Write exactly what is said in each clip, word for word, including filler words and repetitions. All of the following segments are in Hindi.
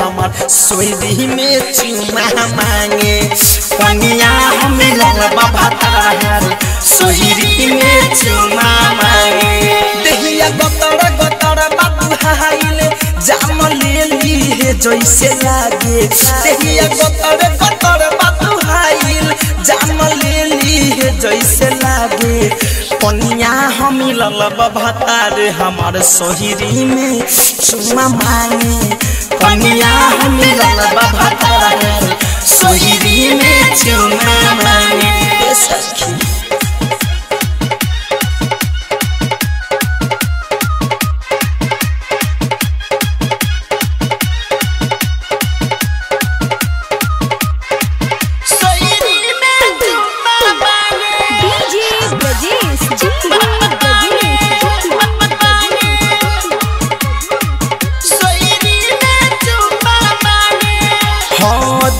हमर सोयरी में चुम्मा मांगे कनिया हम बाबा तारे सोयरी में चुम्मा मांगे देहिया गतर गतर बाबू हाइले जाम ले ली है जैसे लागे देहिया गतर गतर बाबू हाइल जाम ले ली है जैसे लागे कनिया हम बाबा तारे हमार सोयरी में चुम्मा मांगे कनिया हम बाबा तारे सोयरी में चुम्मा मांगे।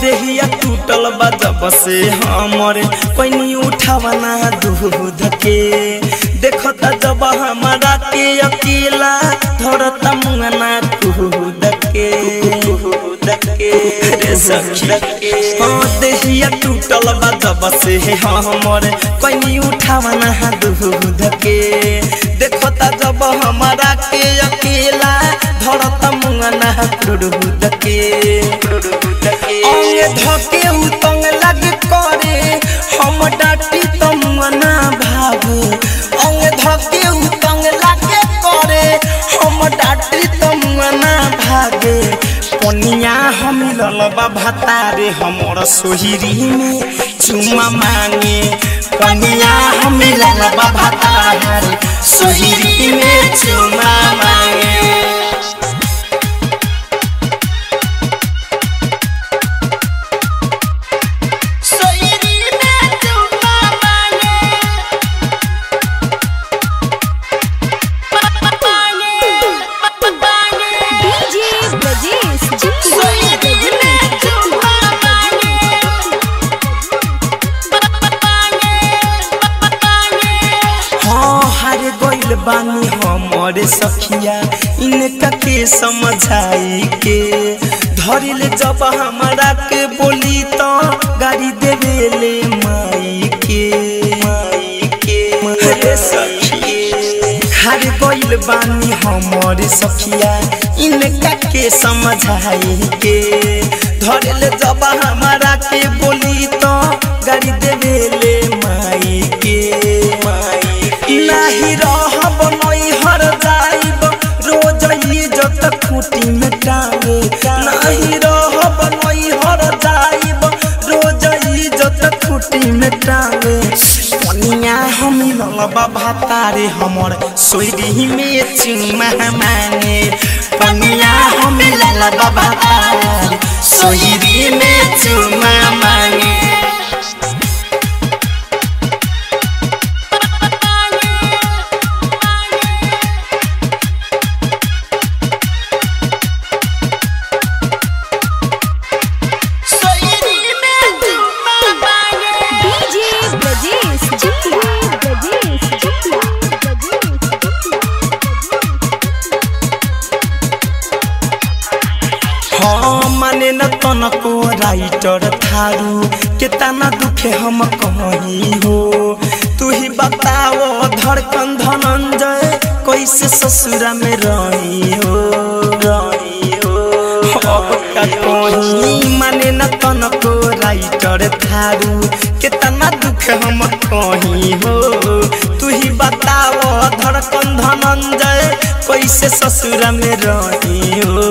देहिया टूटल बा जब से हमरे पैनी उठावना दूध के देखता जब हमारा के अकेला धरता मुंगना दूध के दूध के रे सखी हां देहिया टूटल बा जब से हमरे पैनी उठावना दूध के देखता जब हमारा के अकेला धरता मुंगना दूध के धके उतंग लग करे हम डाटी तुम ना भावे अंग धके उतंग लग करे हम डाटी तुम ना भागे पनिया हम ललबा भातारे हमर सोहिरी में चुम्मा मांगे पनिया हम ललबा भातारे सोहिरी में चुम्मा मांगे। बानी हमारे सखिया इनका के समझाई के धरिल जब हमारा के बोली तो गाड़ी देवेले माई के माई के रे सखी हार गइल बानी हमारे सखिया इनका के समझाई के धरिल जब हमारा के बोली तो गाड़ी देवेले माई के माई नाही खूटी में टांगे नहीं रहब नहीं हर जाइब रोज इज्जत खूटी में टांगे कनिया हम बाबा तारे हमर सोयरी में चुम्मा मांगे कनिया हम बाबा तारे सोयरी में चुम्मा मांगे। माने न तनको राइटर थारू कितना दुखे हम कहीं हो तू ही बताओ धड़कन धनन्जय कैसे ससुरा में रही हो रही हो कहीं माने न तनको राइटर थारू कितना दुखे हम कहीं हो तू ही बताओ धनन्जय कैसे ससुरा में रही हो,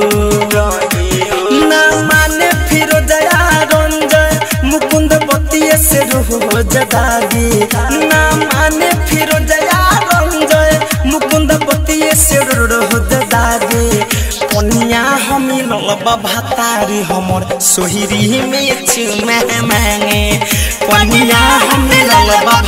ना माने फिर दया रंजय मुकुंद बतिये से रोह जदागी, ना माने फिर दया रंजय मुकुंद बतिये से रोह जदागी। कन्या हम भतारी हमर सोहरी में चुम्मा मांगे, कन्या हम